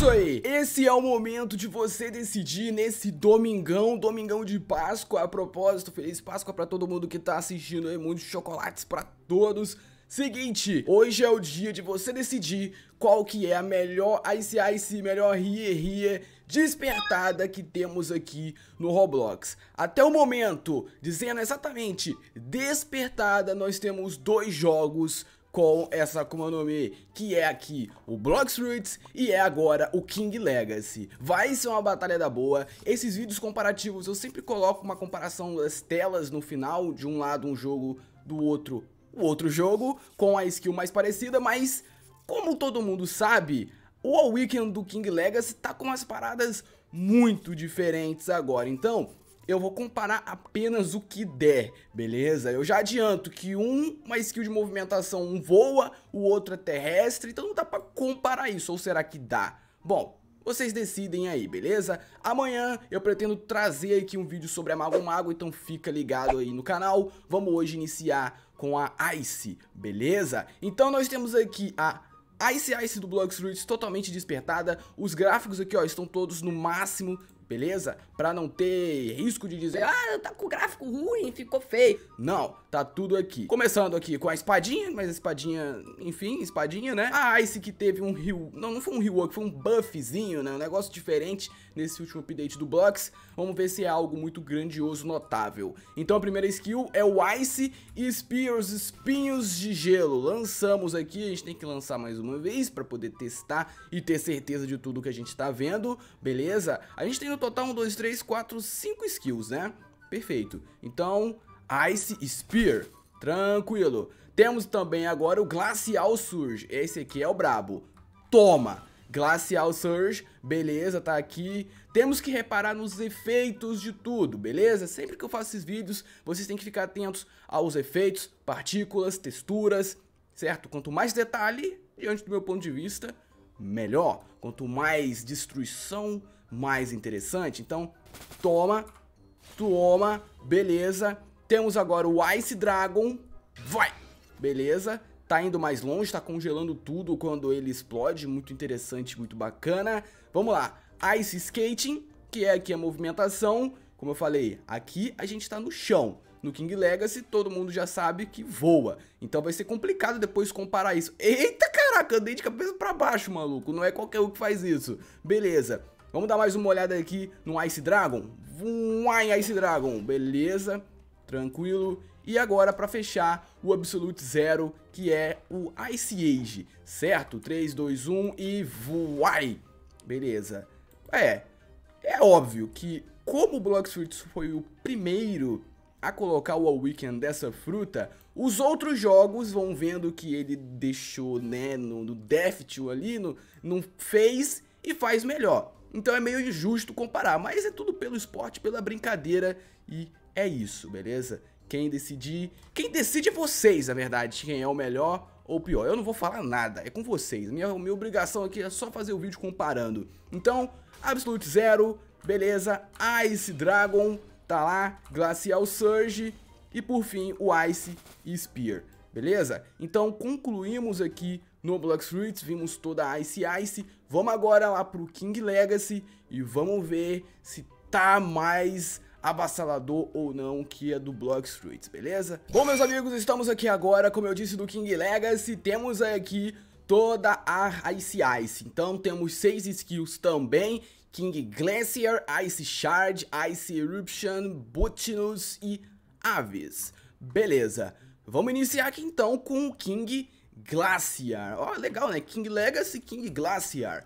isso aí! Esse é o momento de você decidir nesse domingão, domingão de Páscoa. A propósito, Feliz Páscoa pra todo mundo que tá assistindo aí, muitos chocolates pra todos. Seguinte, hoje é o dia de você decidir qual que é a melhor Ice Ice, melhor Rie despertada que temos aqui no Roblox. Até o momento, dizendo exatamente despertada, nós temos dois jogos com essa Akuma no Mi, que é aqui o Blox Fruits e é agora o King Legacy. Vai ser uma batalha da boa. Esses vídeos comparativos eu sempre coloco uma comparação das telas no final, de um lado um jogo, do outro o outro jogo, com a skill mais parecida, mas como todo mundo sabe, o All Weekend do King Legacy tá com umas paradas muito diferentes agora, então eu vou comparar apenas o que der, beleza? Eu já adianto que uma skill de movimentação, um voa, o outro é terrestre, então não dá pra comparar isso, ou será que dá? Bom, vocês decidem aí, beleza? Amanhã eu pretendo trazer aqui um vídeo sobre a Mago Mago, então fica ligado aí no canal. Vamos hoje iniciar com a Ice, beleza? Então nós temos aqui a Ice Ice do Blox Fruits totalmente despertada. Os gráficos aqui, ó, estão todos no máximo, beleza? Pra não ter risco de dizer, ah, tá com gráfico ruim, ficou feio. Não, tá tudo aqui. Começando aqui com a espadinha, mas a espadinha, enfim, espadinha, né? A Ice que teve um rework, não foi um rework, foi um buffzinho, né? Um negócio diferente nesse último update do Blox. Vamos ver se é algo muito grandioso, notável. Então a primeira skill é o Ice Spears, espinhos de gelo. Lançamos aqui, a gente tem que lançar mais uma vez pra poder testar e ter certeza de tudo que a gente tá vendo, beleza? A gente tem no total 1, 2, 3, 4, 5 skills, né? Perfeito. Então, Ice Spear. Tranquilo. Temos também agora o Glacial Surge. Esse aqui é o brabo. Toma! Glacial Surge. Beleza, tá aqui. Temos que reparar nos efeitos de tudo, beleza? Sempre que eu faço esses vídeos, vocês têm que ficar atentos aos efeitos, partículas, texturas, certo? Quanto mais detalhe, diante do meu ponto de vista, melhor. Quanto mais destruição, mais interessante. Então, toma, toma, beleza. Temos agora o Ice Dragon, vai, beleza. Tá indo mais longe, tá congelando tudo quando ele explode, muito interessante, muito bacana. Vamos lá, Ice Skating, que é aqui a movimentação, como eu falei, aqui a gente tá no chão. No King Legacy, todo mundo já sabe que voa. Então vai ser complicado depois comparar isso. Eita, caraca, andei de cabeça pra baixo, maluco. Não é qualquer um que faz isso. Beleza. Vamos dar mais uma olhada aqui no Ice Dragon. Uai, Ice Dragon. Beleza. Tranquilo. E agora, pra fechar, o Absolute Zero, que é o Ice Age. Certo? 3, 2, 1 e voai. Beleza. É óbvio que, como o Blox Fruits foi o primeiro a colocar o All Weekend dessa fruta, os outros jogos vão vendo que ele deixou, né, no Death ali, não fez e faz melhor. Então é meio injusto comparar, mas é tudo pelo esporte, pela brincadeira, e é isso, beleza? Quem decide é vocês, na verdade, quem é o melhor ou pior. Eu não vou falar nada, é com vocês. Minha obrigação aqui é só fazer o vídeo comparando. Então, Absolute Zero, beleza, Ice Dragon, tá lá, Glacial Surge e por fim o Ice Spear, beleza? Então concluímos aqui no Blox Fruits, vimos toda a Ice Ice. Vamos agora lá pro King Legacy e vamos ver se tá mais avassalador ou não que a do Blox Fruits, beleza? Bom, meus amigos, estamos aqui agora, como eu disse, do King Legacy. Temos aqui toda a Ice Ice. Então temos 6 skills também: King Glacier, Ice Shard, Ice Eruption, Botinus e Aves. Beleza, vamos iniciar aqui então com o King Glacier. Ó, legal, né? King Legacy, King Glacier.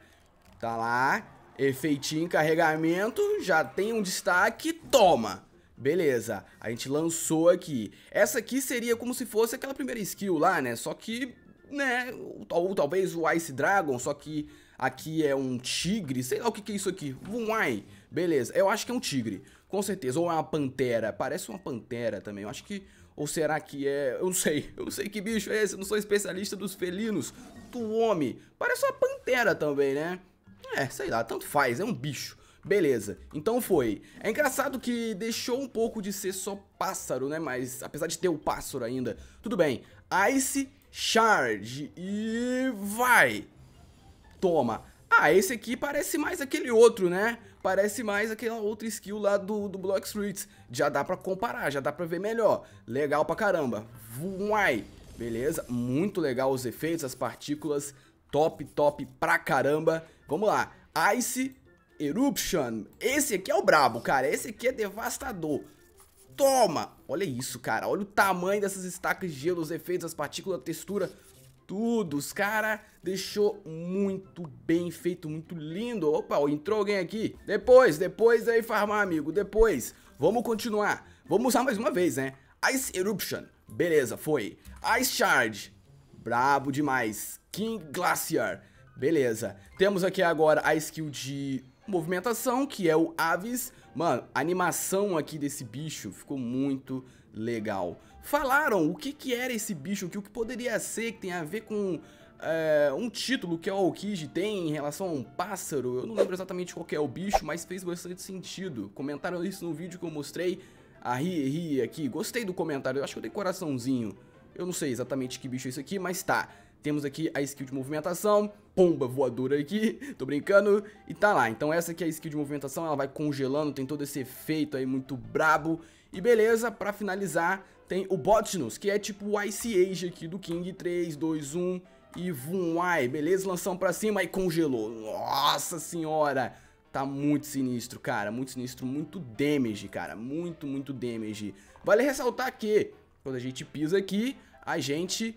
Tá lá, efeitinho, carregamento, já tem um destaque, toma! Beleza, a gente lançou aqui. Essa aqui seria como se fosse aquela primeira skill lá, né? Só que, né, ou talvez o Ice Dragon, só que aqui é um tigre, sei lá o que é isso aqui. Uai, beleza, eu acho que é um tigre, com certeza, ou é uma pantera, parece uma pantera também, eu acho que, ou será que é, eu não sei que bicho é esse, eu não sou especialista dos felinos, do homem, parece uma pantera também, né? É, sei lá, tanto faz, é um bicho. Beleza, então foi. É engraçado que deixou um pouco de ser só pássaro, né, mas apesar de ter o pássaro ainda, tudo bem. Ice Shard e vai! Toma! Ah, esse aqui parece mais aquele outro, né? Parece mais aquela outra skill lá do Blox Fruits. Já dá pra comparar, já dá pra ver melhor. Legal pra caramba. Uai! Beleza, muito legal os efeitos, as partículas. Top, top pra caramba. Vamos lá. Ice Eruption. Esse aqui é o brabo, cara. Esse aqui é devastador. Toma! Olha isso, cara. Olha o tamanho dessas estacas de gelo, os efeitos, as partículas, a textura... Tudo, os cara deixou muito bem feito, muito lindo. Opa, entrou alguém aqui. Depois aí farmar, amigo, depois. Vamos continuar, vamos usar mais uma vez, né? Ice Eruption, beleza, foi. Ice Shard, brabo demais. King Glacier, beleza. Temos aqui agora a skill de movimentação, que é o Aves. Mano, a animação aqui desse bicho ficou muito legal. Falaram o que era esse bicho aqui, o que poderia ser, que tem a ver com um título que a Aokiji tem em relação a um pássaro. Eu não lembro exatamente qual que é o bicho, mas fez bastante sentido. Comentaram isso no vídeo que eu mostrei. A Ri aqui, gostei do comentário, eu acho que eu dei coraçãozinho. Eu não sei exatamente que bicho é isso aqui, mas tá. Temos aqui a skill de movimentação, pomba voadora aqui, tô brincando, e tá lá. Então essa aqui é a skill de movimentação, ela vai congelando, tem todo esse efeito aí muito brabo. E beleza, pra finalizar, tem o Botinus, que é tipo o Ice Age aqui do King. 3, 2, 1 e Vumai, beleza? Lançamos pra cima e congelou. Nossa senhora, tá muito sinistro, cara, muito sinistro, muito damage, cara, muito damage. Vale ressaltar que quando a gente pisa aqui, a gente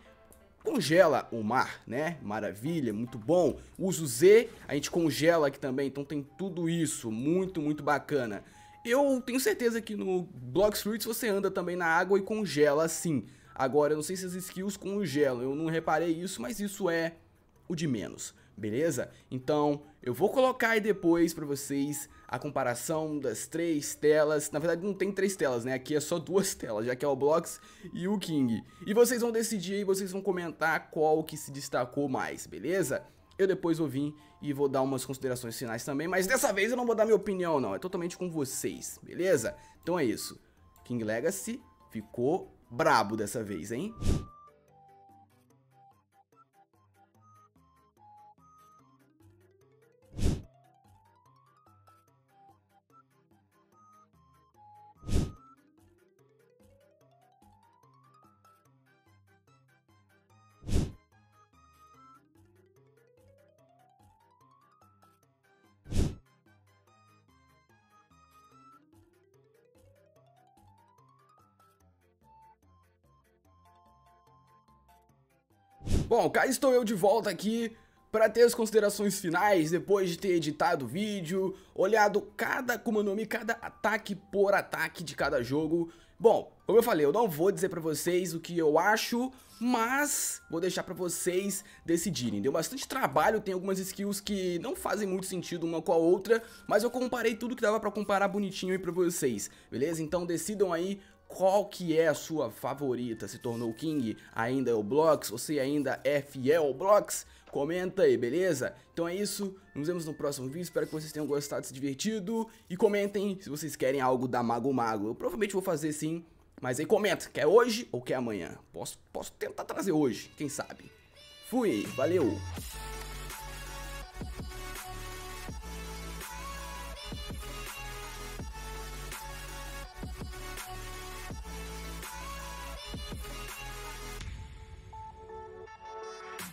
congela o mar, né? Maravilha, muito bom. Usa o Z, a gente congela aqui também, então tem tudo isso, muito bacana. Eu tenho certeza que no Blox Fruits você anda também na água e congela assim. Agora, eu não sei se as skills congelam, eu não reparei isso, mas isso é o de menos, beleza? Então, eu vou colocar aí depois pra vocês a comparação das três telas. Na verdade, não tem três telas, né? Aqui é só duas telas, já que é o Blox e o King. E vocês vão decidir aí, vocês vão comentar qual que se destacou mais, beleza? Eu depois vou vir e vou dar umas considerações finais também, mas dessa vez eu não vou dar minha opinião não, é totalmente com vocês, beleza? Então é isso, King Legacy ficou brabo dessa vez, hein? Bom, cá estou eu de volta aqui para ter as considerações finais, depois de ter editado o vídeo, olhado cada Akuma no Mi, cada ataque por ataque de cada jogo. Bom, como eu falei, eu não vou dizer pra vocês o que eu acho, mas vou deixar pra vocês decidirem. Deu bastante trabalho, tem algumas skills que não fazem muito sentido uma com a outra, mas eu comparei tudo que dava pra comparar bonitinho aí pra vocês, beleza? Então decidam aí qual que é a sua favorita. Se tornou King? Ainda é o Blox? Você ainda é fiel ao Blox? Comenta aí, beleza? Então é isso, nos vemos no próximo vídeo, espero que vocês tenham gostado, se divertido. E comentem se vocês querem algo da Mago Mago, eu provavelmente vou fazer sim. Mas aí comenta, quer hoje ou quer amanhã? Posso tentar trazer hoje, quem sabe? Fui, valeu!